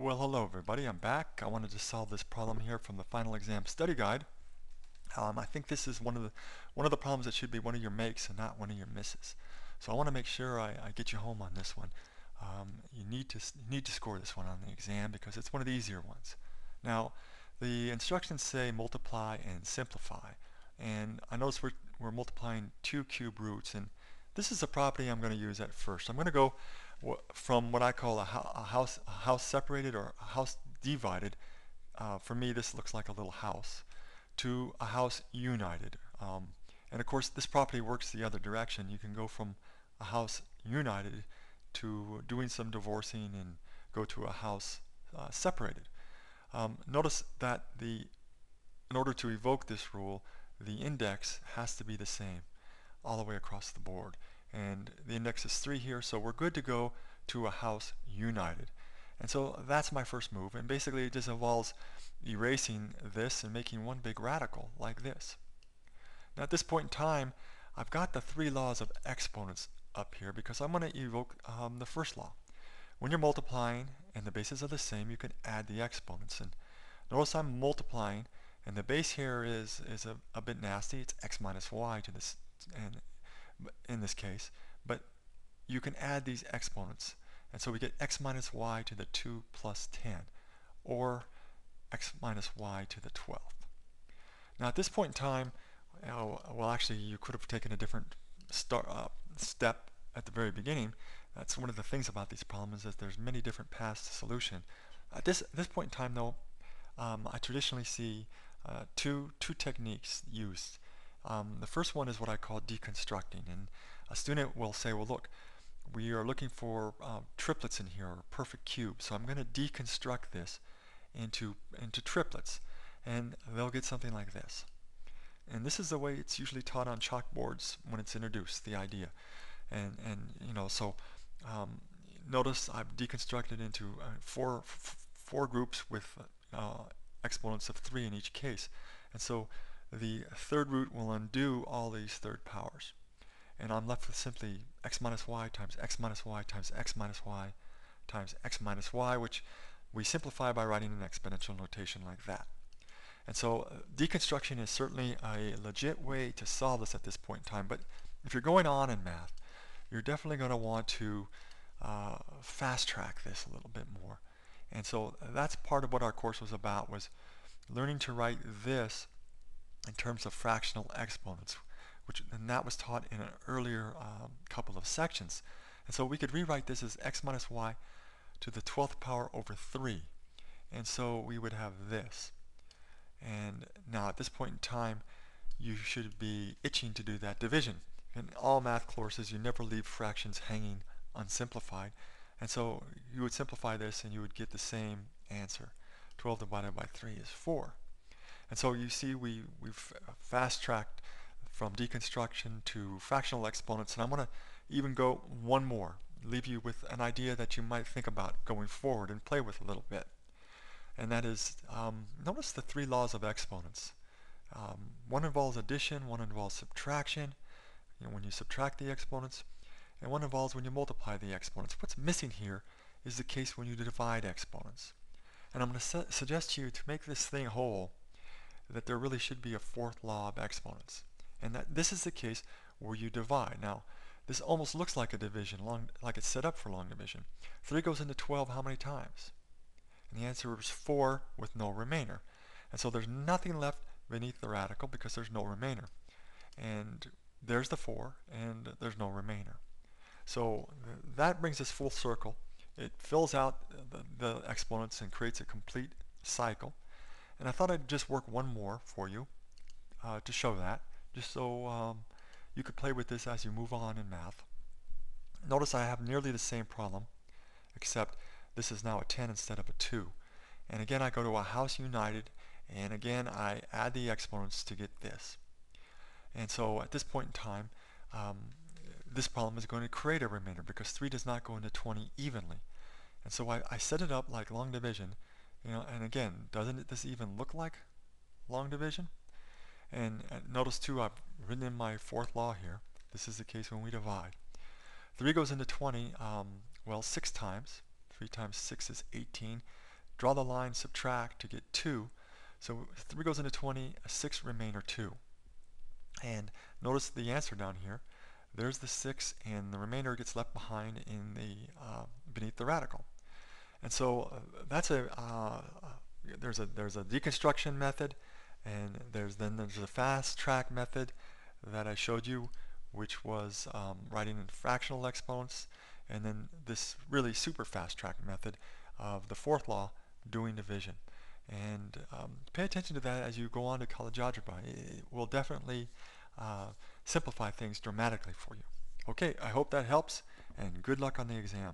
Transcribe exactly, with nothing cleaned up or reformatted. Well, hello everybody, I'm back. I wanted to solve this problem here from the Final Exam Study Guide. Um, I think this is one of the one of the problems that should be one of your makes and not one of your misses. So I want to make sure I, I get you home on this one. Um, you need to you need to score this one on the exam because it's one of the easier ones. Now, the instructions say multiply and simplify, and I notice we're we're multiplying two cube roots, and this is the property I'm going to use at first. I'm going to go from what I call a, a house a house separated or a house divided. Uh, for me, this looks like a little house, to a house united. Um, and of course, this property works the other direction. You can go from a house united to doing some divorcing and go to a house uh, separated. Um, notice that the in order to evoke this rule, the index has to be the same all the way across the board. And the index is three here, so we're good to go to a house united. And so that's my first move, and basically it just involves erasing this and making one big radical like this. Now at this point in time, I've got the three laws of exponents up here because I'm going to evoke um, the first law. When you're multiplying and the bases are the same, you can add the exponents. And notice I'm multiplying, and the base here is is a, a bit nasty. It's x minus y to this, and in this case, but you can add these exponents, and so we get x minus y to the two plus ten, or x minus y to the twelfth. Now at this point in time, oh, well actually you could have taken a different start, uh, step at the very beginning. That's one of the things about these problems, is that there's many different paths to solution. At this, at this point in time though, um, I traditionally see uh, two, two techniques used. Um, the first one is what I call deconstructing, and a student will say, well look, we are looking for uh, triplets in here, or perfect cubes, so I'm going to deconstruct this into into triplets, and they'll get something like this. And this is the way it's usually taught on chalkboards when it's introduced, the idea. And and you know, so um, notice I've deconstructed into uh, four f four groups with uh, exponents of three in each case, and so the third root will undo all these third powers, and I'm left with simply x minus y times x minus y times x minus y times x minus y, which we simplify by writing an exponential notation like that. And so uh, deconstruction is certainly a legit way to solve this at this point in time, but if you're going on in math, you're definitely going to want to uh, fast track this a little bit more. And so that's part of what our course was about, was learning to write this in terms of fractional exponents, which and that was taught in an earlier um, couple of sections. And so we could rewrite this as x minus y to the twelfth power over three, and so we would have this. And now at this point in time, you should be itching to do that division. In all math courses, you never leave fractions hanging unsimplified, and so you would simplify this and you would get the same answer. twelve divided by three is four. And so you see we, we've fast-tracked from deconstruction to fractional exponents, and I'm going to even go one more, leave you with an idea that you might think about going forward and play with a little bit. And that is, um, notice the three laws of exponents. Um, one involves addition, one involves subtraction, you know, when you subtract the exponents, and one involves when you multiply the exponents. What's missing here is the case when you divide exponents. And I'm going to su suggest to you, to make this thing whole, that there really should be a fourth law of exponents, and that this is the case where you divide. Now this almost looks like a division, long, like it's set up for long division. three goes into twelve how many times? And the answer is four with no remainder, and so there's nothing left beneath the radical because there's no remainder, and there's the four and there's no remainder. So th that brings us full circle. It fills out the, the exponents and creates a complete cycle. And I thought I'd just work one more for you uh, to show that, just so um, you could play with this as you move on in math. Notice I have nearly the same problem, except this is now a ten instead of a two. And again I go to a house united, and again I add the exponents to get this. And so at this point in time, um, this problem is going to create a remainder because three does not go into twenty evenly. And so I, I set it up like long division. You know, and again, doesn't it, this even look like long division? And uh, notice too, I've written in my fourth law here. This is the case when we divide. three goes into twenty, um, well, six times. three times six is eighteen. draw the line, subtract to get two. So three goes into twenty, a six remainder two. And notice the answer down here. There's the six, and the remainder gets left behind in the uh, beneath the radical. And so uh, that's a uh, there's a there's a deconstruction method, and there's then there's a fast track method that I showed you, which was um, writing in fractional exponents, and then this really super fast track method of the fourth law, doing division. And um, pay attention to that as you go on to college algebra. It will definitely uh, simplify things dramatically for you. Okay, I hope that helps, and good luck on the exam.